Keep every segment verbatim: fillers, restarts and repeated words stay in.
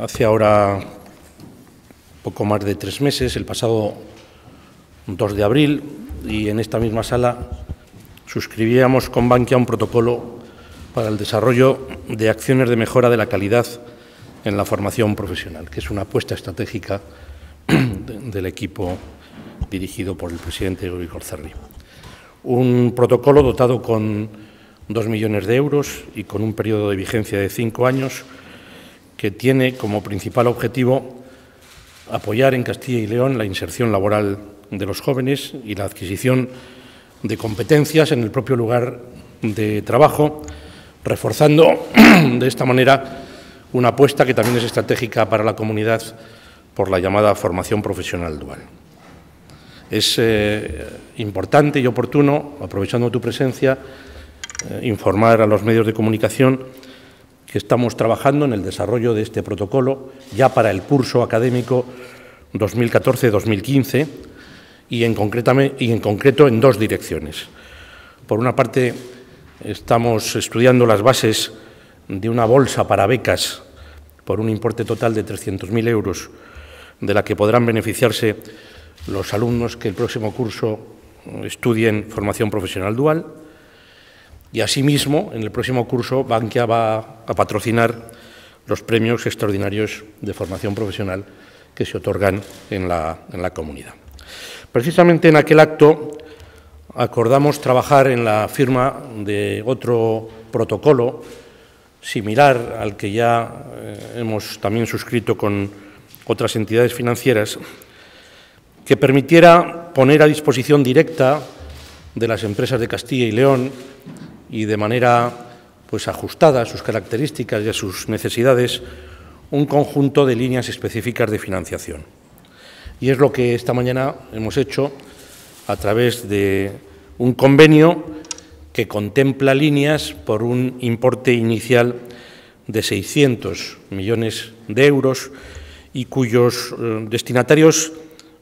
Hace ahora poco más de tres meses, el pasado dos de abril, y en esta misma sala suscribíamos con Bankia un protocolo para el desarrollo de acciones de mejora de la calidad en la formación profesional, que es una apuesta estratégica del equipo dirigido por el presidente Gorzerri. Un protocolo dotado con dos millones de euros y con un periodo de vigencia de cinco años que tiene como principal objetivo apoyar en Castilla y León la inserción laboral de los jóvenes y la adquisición de competencias en el propio lugar de trabajo, reforzando de esta manera una apuesta que también es estratégica para la comunidad por la llamada formación profesional dual. Es eh, importante y oportuno, aprovechando tu presencia, eh, informar a los medios de comunicación que estamos trabajando en el desarrollo de este protocolo ya para el curso académico dos mil catorce dos mil quince y en, y en concreto en dos direcciones. Por una parte, estamos estudiando las bases de una bolsa para becas por un importe total de trescientos mil euros, de la que podrán beneficiarse los alumnos que el próximo curso estudien formación profesional dual. Y, asimismo, en el próximo curso, Bankia va a patrocinar los premios extraordinarios de formación profesional que se otorgan en la, en la comunidad. Precisamente en aquel acto acordamos trabajar en la firma de otro protocolo similar al que ya hemos también suscrito con otras entidades financieras, que permitiera poner a disposición directa de las empresas de Castilla y León y de manera pues ajustada a sus características y a sus necesidades un conjunto de líneas específicas de financiación. Y es lo que esta mañana hemos hecho a través de un convenio que contempla líneas por un importe inicial de seiscientos millones de euros y cuyos destinatarios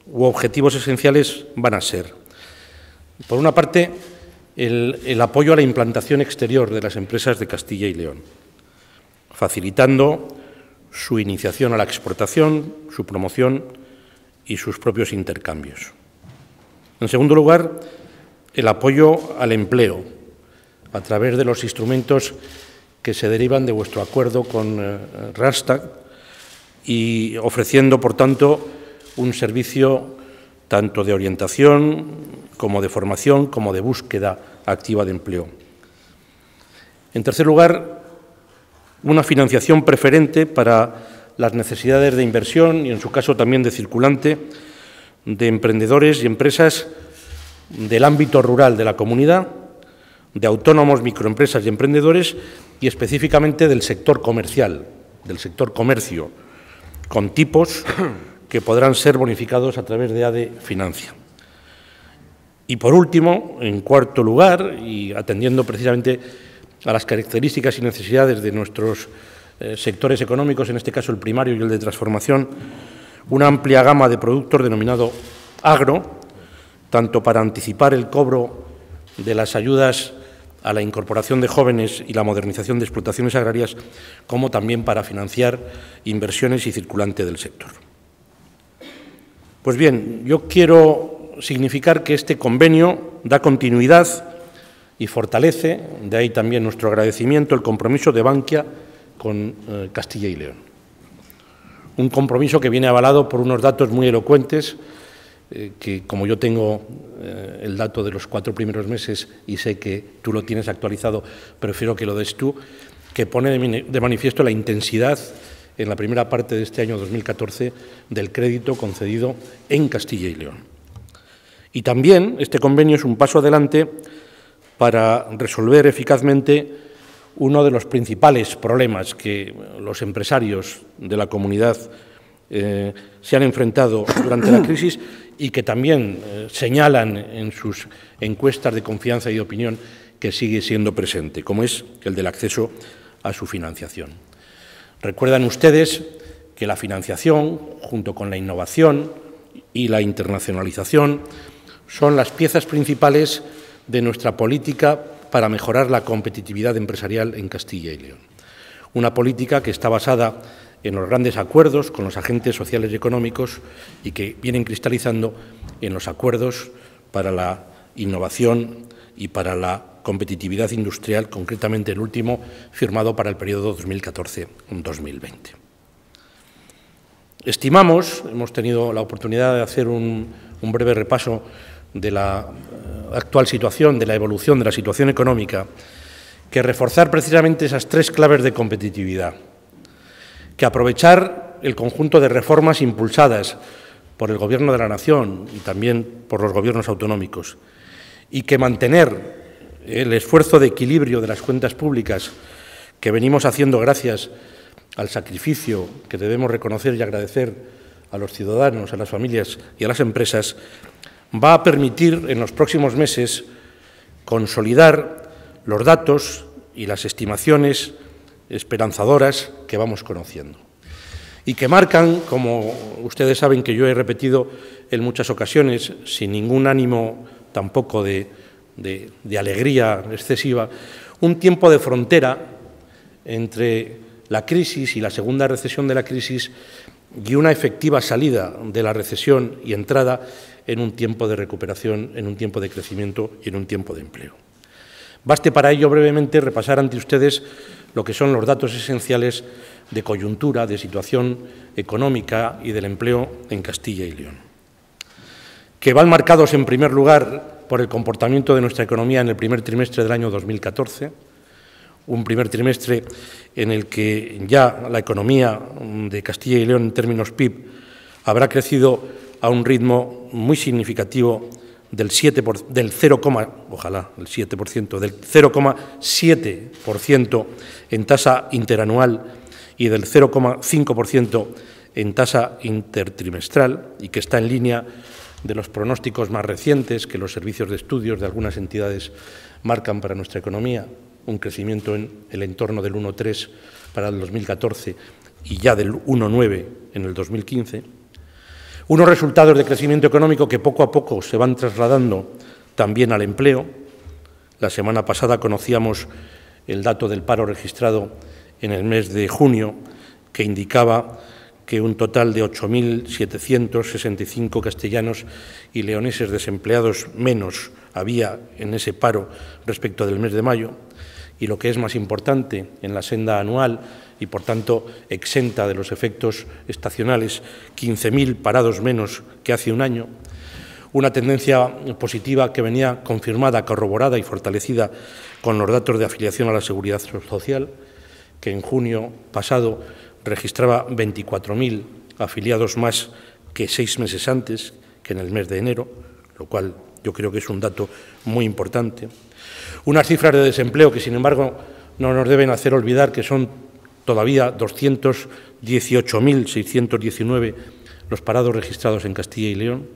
u objetivos esenciales van a ser, por una parte, el, el apoyo a la implantación exterior de las empresas de Castilla y León, facilitando su iniciación a la exportación, su promoción y sus propios intercambios. En segundo lugar, el apoyo al empleo, a través de los instrumentos que se derivan de vuestro acuerdo con eh, Rastac, y ofreciendo, por tanto, un servicio tanto de orientación como de formación, como de búsqueda activa de empleo. En tercer lugar, una financiación preferente para las necesidades de inversión y, en su caso, también de circulante, de emprendedores y empresas del ámbito rural de la comunidad, de autónomos, microempresas y emprendedores, y específicamente del sector comercial, del sector comercio, con tipos que podrán ser bonificados a través de A D E Financia. Y, por último, en cuarto lugar, y atendiendo precisamente a las características y necesidades de nuestros eh, sectores económicos, en este caso el primario y el de transformación, una amplia gama de productos denominado agro, tanto para anticipar el cobro de las ayudas a la incorporación de jóvenes y la modernización de explotaciones agrarias, como también para financiar inversiones y circulante del sector. Pues bien, yo quiero significar que este convenio da continuidad y fortalece, de ahí también nuestro agradecimiento, el compromiso de Bankia con eh, Castilla y León. Un compromiso que viene avalado por unos datos muy elocuentes, eh, que como yo tengo eh, el dato de los cuatro primeros meses y sé que tú lo tienes actualizado, prefiero que lo des tú, que pone de manifiesto la intensidad en la primera parte de este año dos mil catorce del crédito concedido en Castilla y León. Y también este convenio es un paso adelante para resolver eficazmente uno de los principales problemas que los empresarios de la comunidad eh, se han enfrentado durante la crisis y que también eh, señalan en sus encuestas de confianza y de opinión que sigue siendo presente, como es el del acceso a su financiación. Recuerdan ustedes que la financiación, junto con la innovación y la internacionalización, son las piezas principales de nuestra política para mejorar la competitividad empresarial en Castilla y León. Una política que está basada en los grandes acuerdos con los agentes sociales y económicos y que vienen cristalizando en los acuerdos para la innovación y para la competitividad industrial, concretamente el último firmado para el periodo dos mil catorce dos mil veinte. Estimamos, hemos tenido la oportunidad de hacer un, un breve repaso de la actual situación, de la evolución de la situación económica, que reforzar precisamente esas tres claves de competitividad, que aprovechar el conjunto de reformas impulsadas por el Gobierno de la Nación y también por los gobiernos autonómicos, y que mantener el esfuerzo de equilibrio de las cuentas públicas que venimos haciendo gracias al sacrificio que debemos reconocer y agradecer a los ciudadanos, a las familias y a las empresas, va a permitir en los próximos meses consolidar los datos y las estimaciones esperanzadoras que vamos conociendo y que marcan, como ustedes saben que yo he repetido en muchas ocasiones, sin ningún ánimo tampoco de De, de alegría excesiva, un tiempo de frontera entre la crisis y la segunda recesión de la crisis y una efectiva salida de la recesión y entrada en un tiempo de recuperación, en un tiempo de crecimiento y en un tiempo de empleo. Baste para ello brevemente repasar ante ustedes lo que son los datos esenciales de coyuntura, de situación económica y del empleo en Castilla y León, que van marcados en primer lugar por el comportamiento de nuestra economía en el primer trimestre del año dos mil catorce, un primer trimestre en el que ya la economía de Castilla y León en términos P I B habrá crecido a un ritmo muy significativo del siete por, del cero, ojalá el siete por ciento, del cero coma siete por ciento en tasa interanual y del cero coma cinco por ciento en tasa intertrimestral, y que está en línea de los pronósticos más recientes que los servicios de estudios de algunas entidades marcan para nuestra economía, un crecimiento en el entorno del uno coma tres para el dos mil catorce y ya del uno coma nueve en el dos mil quince. Unos resultados de crecimiento económico que poco a poco se van trasladando también al empleo. La semana pasada conocíamos el dato del paro registrado en el mes de junio, que indicaba que un total de ocho mil setecientos sesenta y cinco castellanos y leoneses desempleados menos había en ese paro respecto del mes de mayo, y lo que es más importante, en la senda anual y por tanto exenta de los efectos estacionales, quince mil parados menos que hace un año, una tendencia positiva que venía confirmada, corroborada y fortalecida con los datos de afiliación a la Seguridad Social, que en junio pasado registraba veinticuatro mil afiliados más que seis meses antes, que en el mes de enero, lo cual yo creo que es un dato muy importante. Unas cifras de desempleo que, sin embargo, no nos deben hacer olvidar que son todavía doscientos dieciocho mil seiscientos diecinueve los parados registrados en Castilla y León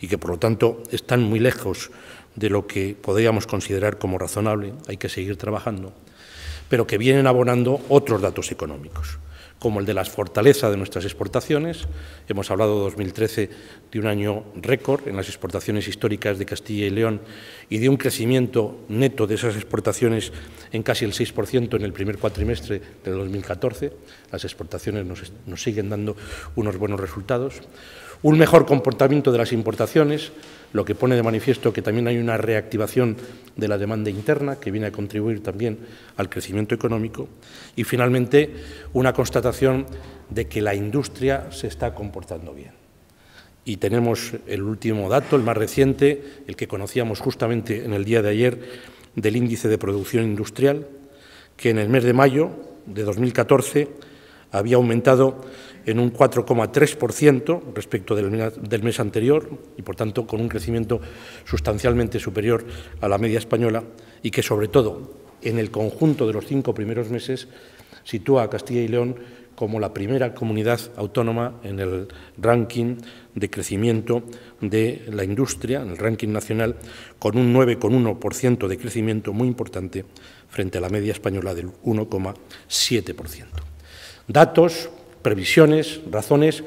y que, por lo tanto, están muy lejos de lo que podríamos considerar como razonable. Hay que seguir trabajando, pero que vienen abonando otros datos económicos, como el de la fortaleza de nuestras exportaciones. Hemos hablado de dos mil trece de un año récord en las exportaciones históricas de Castilla y León y de un crecimiento neto de esas exportaciones en casi el seis por ciento en el primer cuatrimestre del dos mil catorce. Las exportaciones nos, nos siguen dando unos buenos resultados. Un mejor comportamiento de las importaciones, lo que pone de manifiesto que también hay una reactivación de la demanda interna que viene a contribuir también al crecimiento económico. Y, finalmente, una constatación de que la industria se está comportando bien. Y tenemos el último dato, el más reciente, el que conocíamos justamente en el día de ayer, del índice de producción industrial, que en el mes de mayo de dos mil catorce había aumentado en un cuatro coma tres por ciento respecto del, del mes anterior y, por tanto, con un crecimiento sustancialmente superior a la media española y que, sobre todo, en el conjunto de los cinco primeros meses, sitúa a Castilla y León como la primera comunidad autónoma en el ranking de crecimiento de la industria, en el ranking nacional, con un nueve coma uno por ciento de crecimiento muy importante frente a la media española del uno coma siete por ciento. Datos, previsiones, razones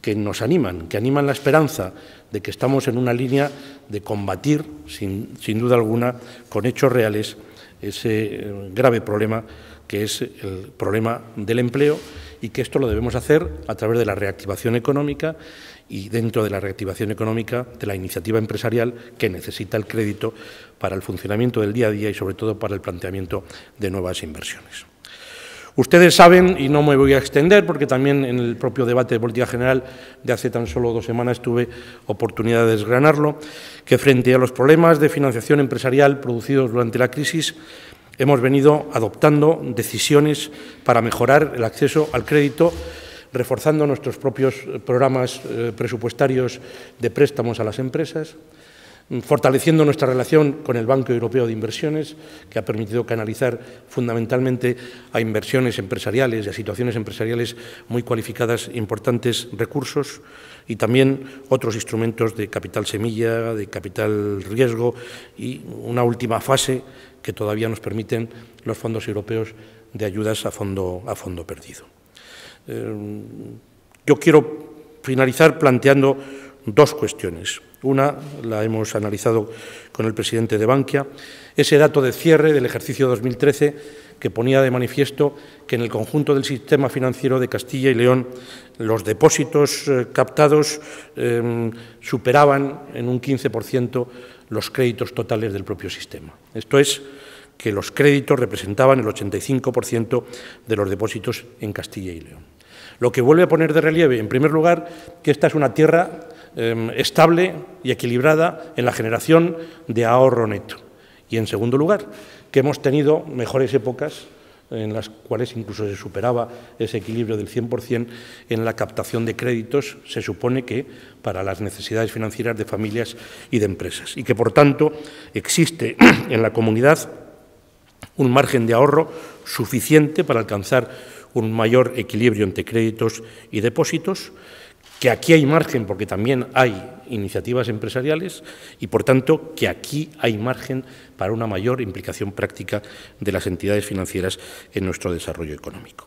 que nos animan, que animan la esperanza de que estamos en una línea de combatir, sin, sin duda alguna, con hechos reales, ese grave problema que es el problema del empleo y que esto lo debemos hacer a través de la reactivación económica y dentro de la reactivación económica de la iniciativa empresarial que necesita el crédito para el funcionamiento del día a día y sobre todo para el planteamiento de nuevas inversiones. Ustedes saben, y no me voy a extender, porque también en el propio debate de política general de hace tan solo dos semanas tuve oportunidad de desgranarlo, que frente a los problemas de financiación empresarial producidos durante la crisis, hemos venido adoptando decisiones para mejorar el acceso al crédito, reforzando nuestros propios programas presupuestarios de préstamos a las empresas, fortaleciendo nuestra relación con el Banco Europeo de Inversiones, que ha permitido canalizar fundamentalmente a inversiones empresariales y a situaciones empresariales muy cualificadas importantes recursos, y también otros instrumentos de capital semilla, de capital riesgo y una última fase que todavía nos permiten los fondos europeos de ayudas a fondo, a fondo perdido. Eh, yo quiero finalizar planteando dos cuestiones. Una, la hemos analizado con el presidente de Bankia, ese dato de cierre del ejercicio dos mil trece que ponía de manifiesto que en el conjunto del sistema financiero de Castilla y León los depósitos eh, captados eh, superaban en un quince por ciento los créditos totales del propio sistema. Esto es, que los créditos representaban el ochenta y cinco por ciento de los depósitos en Castilla y León. Lo que vuelve a poner de relieve, en primer lugar, que esta es una tierra estable y equilibrada en la generación de ahorro neto. Y, en segundo lugar, que hemos tenido mejores épocas en las cuales incluso se superaba ese equilibrio del cien por cien en la captación de créditos, se supone que para las necesidades financieras de familias y de empresas. Y que, por tanto, existe en la comunidad un margen de ahorro suficiente para alcanzar un mayor equilibrio entre créditos y depósitos, que aquí hay margen porque también hay iniciativas empresariales y, por tanto, que aquí hay margen para una mayor implicación práctica de las entidades financieras en nuestro desarrollo económico.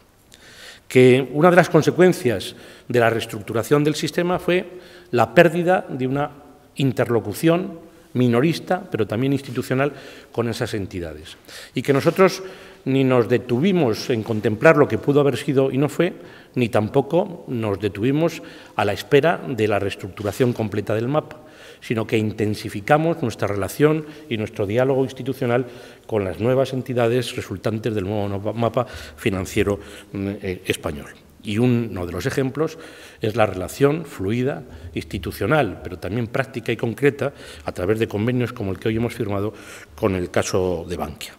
Que una de las consecuencias de la reestructuración del sistema fue la pérdida de una interlocución minorista, pero también institucional, con esas entidades. Y que nosotros ni nos detuvimos en contemplar lo que pudo haber sido y no fue, ni tampoco nos detuvimos a la espera de la reestructuración completa del mapa, sino que intensificamos nuestra relación y nuestro diálogo institucional con las nuevas entidades resultantes del nuevo mapa financiero español. Y uno de los ejemplos es la relación fluida, institucional, pero también práctica y concreta, a través de convenios como el que hoy hemos firmado con el caso de Bankia.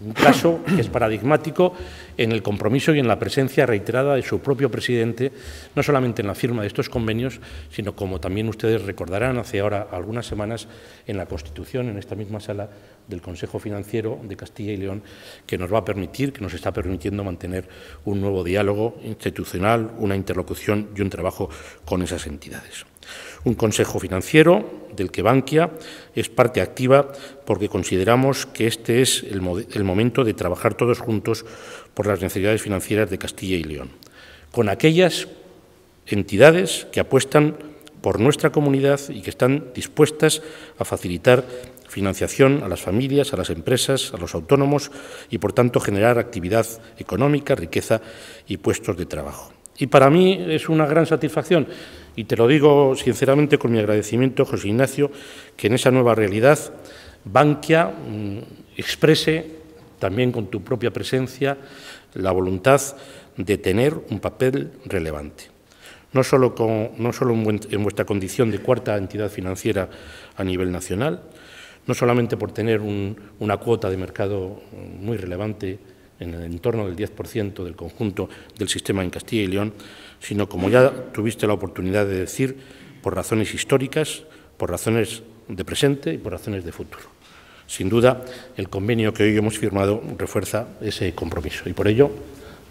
Un caso que es paradigmático en el compromiso y en la presencia reiterada de su propio presidente, no solamente en la firma de estos convenios, sino, como también ustedes recordarán, hace ahora algunas semanas en la Constitución, en esta misma sala del Consejo Financiero de Castilla y León, que nos va a permitir, que nos está permitiendo mantener un nuevo diálogo institucional, una interlocución y un trabajo con esas entidades. Un Consejo Financiero del que Bankia es parte activa porque consideramos que este es el, el momento de trabajar todos juntos por las necesidades financieras de Castilla y León, con aquellas entidades que apuestan por nuestra comunidad y que están dispuestas a facilitar financiación a las familias, a las empresas, a los autónomos y, por tanto, generar actividad económica, riqueza y puestos de trabajo. Y para mí es una gran satisfacción, y te lo digo sinceramente con mi agradecimiento, José Ignacio, que en esa nueva realidad Bankia exprese, también con tu propia presencia, la voluntad de tener un papel relevante. No solo, con, no solo en vuestra condición de cuarta entidad financiera a nivel nacional, no solamente por tener un, una cuota de mercado muy relevante en el entorno del diez por ciento del conjunto del sistema en Castilla y León, sino, como ya tuviste la oportunidad de decir, por razones históricas, por razones de presente y por razones de futuro. Sin duda, el convenio que hoy hemos firmado refuerza ese compromiso y, por ello,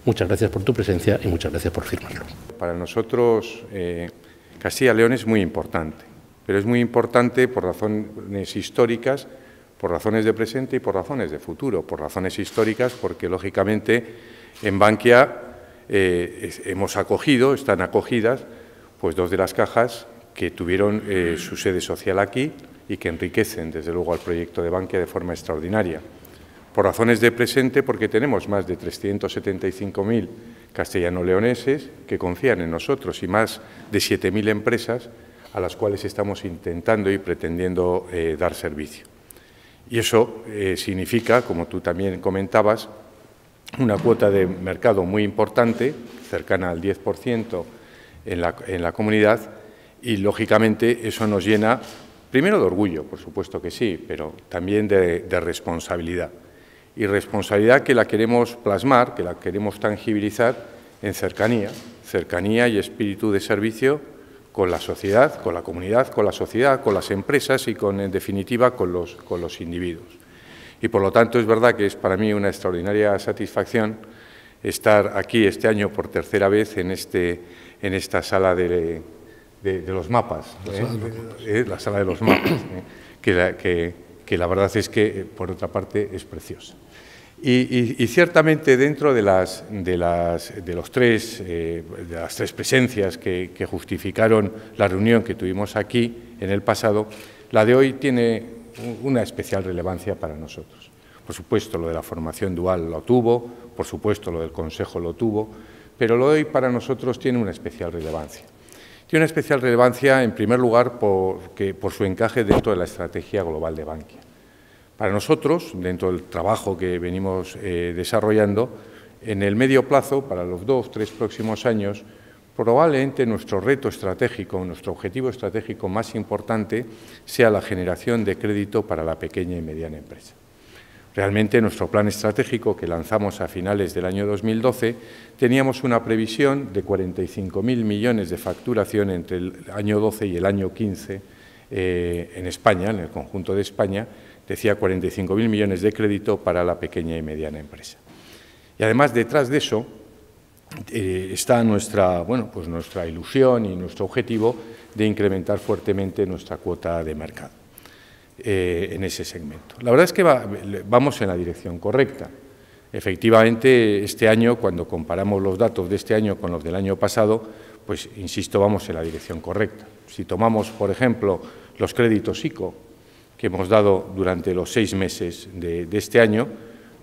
muchas gracias por tu presencia y muchas gracias por firmarlo. Para nosotros, eh, Castilla y León es muy importante, pero es muy importante por razones históricas, por razones de presente y por razones de futuro, por razones históricas, porque, lógicamente, en Bankia eh, hemos acogido, están acogidas, pues dos de las cajas que tuvieron eh, su sede social aquí y que enriquecen, desde luego, al proyecto de Bankia de forma extraordinaria. Por razones de presente, porque tenemos más de trescientos setenta y cinco mil castellano-leoneses que confían en nosotros y más de siete mil empresas a las cuales estamos intentando y pretendiendo eh, dar servicio. Y eso eh, significa, como tú también comentabas, una cuota de mercado muy importante, cercana al diez por ciento en la, en la comunidad, y lógicamente eso nos llena, primero de orgullo, por supuesto que sí, pero también de, de responsabilidad. Y responsabilidad que la queremos plasmar, que la queremos tangibilizar en cercanía, cercanía y espíritu de servicio con la sociedad, con la comunidad, con la sociedad, con las empresas y, con, en definitiva, con los, con los individuos. Y, por lo tanto, es verdad que es para mí una extraordinaria satisfacción estar aquí este año por tercera vez en, este, en esta sala de, de, de los mapas, la, ¿eh? de los... la sala de los mapas, ¿eh? que, la, que, que la verdad es que, por otra parte, es preciosa. Y, y, y ciertamente dentro de, las, de, las, de, los tres, eh, de las tres presencias que, que justificaron la reunión que tuvimos aquí en el pasado, la de hoy tiene una especial relevancia para nosotros. Por supuesto, lo de la formación dual lo tuvo, por supuesto, lo del Consejo lo tuvo, pero lo de hoy para nosotros tiene una especial relevancia. Tiene una especial relevancia, en primer lugar, porque, por su encaje dentro de la estrategia global de Bankia. Para nosotros, dentro del trabajo que venimos eh, desarrollando, en el medio plazo, para los dos, tres próximos años, probablemente nuestro reto estratégico, nuestro objetivo estratégico más importante sea la generación de crédito para la pequeña y mediana empresa. Realmente, nuestro plan estratégico que lanzamos a finales del año dos mil doce, teníamos una previsión de cuarenta y cinco mil millones de facturación entre el año doce y el año quince eh, en España, en el conjunto de España. Decía cuarenta y cinco mil millones de crédito para la pequeña y mediana empresa. Y además, detrás de eso eh, está nuestra, bueno, pues nuestra ilusión y nuestro objetivo de incrementar fuertemente nuestra cuota de mercado eh, en ese segmento. La verdad es que va, vamos en la dirección correcta. Efectivamente, este año, cuando comparamos los datos de este año con los del año pasado, pues, insisto, vamos en la dirección correcta. Si tomamos, por ejemplo, los créditos I C O, que hemos dado durante los seis meses de, de este año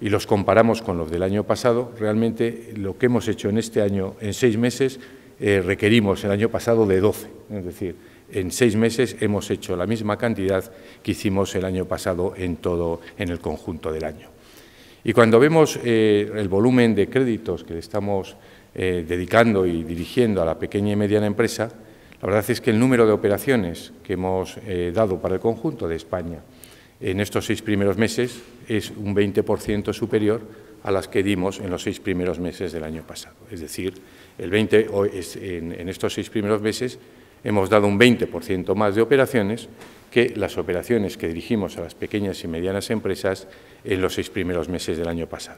y los comparamos con los del año pasado, realmente lo que hemos hecho en este año, en seis meses, eh, requerimos el año pasado de doce. Es decir, en seis meses hemos hecho la misma cantidad que hicimos el año pasado en todo, en el conjunto del año. Y cuando vemos eh, el volumen de créditos que le estamos eh, dedicando y dirigiendo a la pequeña y mediana empresa, la verdad es que el número de operaciones que hemos eh, dado para el conjunto de España en estos seis primeros meses es un veinte por ciento superior a las que dimos en los seis primeros meses del año pasado. Es decir, el veinte, en, en estos seis primeros meses hemos dado un veinte por ciento más de operaciones que las operaciones que dirigimos a las pequeñas y medianas empresas en los seis primeros meses del año pasado.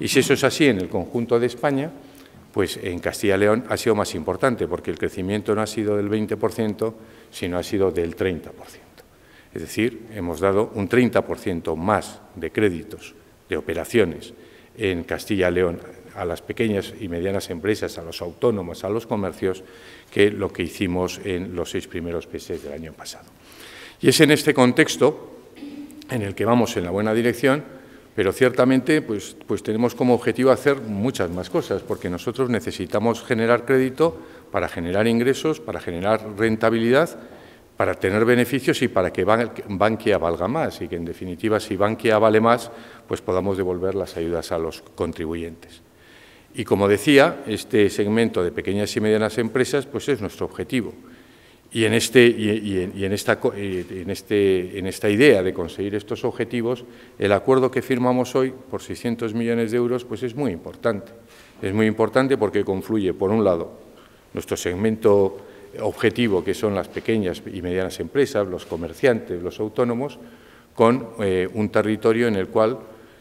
Y si eso es así en el conjunto de España, pues en Castilla y León ha sido más importante, porque el crecimiento no ha sido del veinte por ciento, sino ha sido del treinta por ciento. Es decir, hemos dado un treinta por ciento más de créditos, de operaciones en Castilla y León a las pequeñas y medianas empresas, a los autónomos, a los comercios, que lo que hicimos en los seis primeros meses del año pasado. Y es en este contexto en el que vamos en la buena dirección, pero ciertamente pues, pues tenemos como objetivo hacer muchas más cosas, porque nosotros necesitamos generar crédito para generar ingresos, para generar rentabilidad, para tener beneficios y para que Bankia valga más y que, en definitiva, si Bankia vale más, pues podamos devolver las ayudas a los contribuyentes. Y, como decía, este segmento de pequeñas y medianas empresas pues es nuestro objetivo. Y en, este, y, en, y, en esta, y en, este, en esta idea de conseguir estos objetivos, el acuerdo que firmamos hoy por seiscientos millones de euros pues es muy importante. Es muy importante porque confluye, por un lado, nuestro segmento objetivo, que son las pequeñas y medianas empresas, los comerciantes, los autónomos, con eh, un territorio en el cual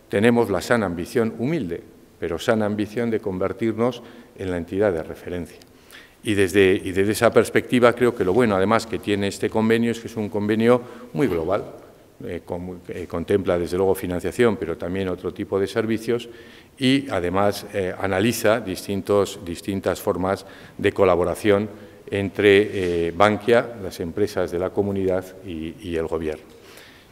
tenemos la sana ambición, humilde, pero sana ambición de convertirnos en la entidad de referencia. Y desde, y desde esa perspectiva creo que lo bueno, además, que tiene este convenio es que es un convenio muy global, eh, con, eh, contempla desde luego financiación, pero también otro tipo de servicios y además eh, analiza distintos, distintas formas de colaboración entre eh, Bankia, las empresas de la comunidad y, y el Gobierno.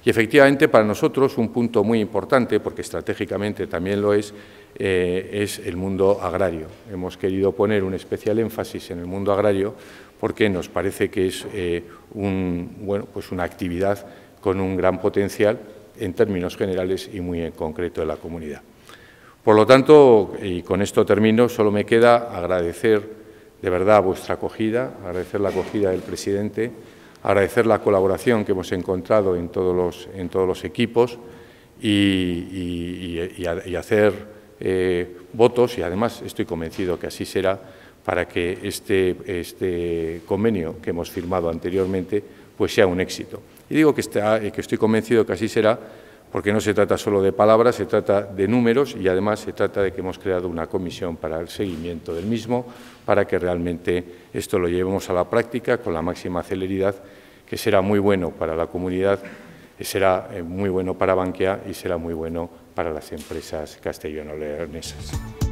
Y efectivamente para nosotros un punto muy importante, porque estratégicamente también lo es, eh, es el mundo agrario. Hemos querido poner un especial énfasis en el mundo agrario porque nos parece que es eh, un, bueno, pues una actividad con un gran potencial en términos generales y muy en concreto de la comunidad. Por lo tanto, y con esto termino, solo me queda agradecer de verdad vuestra acogida, agradecer la acogida del presidente, agradecer la colaboración que hemos encontrado en todos los, en todos los equipos y, y, y, a, y hacer eh, votos, y además estoy convencido que así será, para que este, este convenio que hemos firmado anteriormente pues sea un éxito. Y digo que, está, que estoy convencido que así será porque no se trata solo de palabras, se trata de números y además se trata de que hemos creado una comisión para el seguimiento del mismo, para que realmente esto lo llevemos a la práctica con la máxima celeridad, que será muy bueno para la comunidad, será muy bueno para Bankia y será muy bueno para las empresas castellano-leonesas.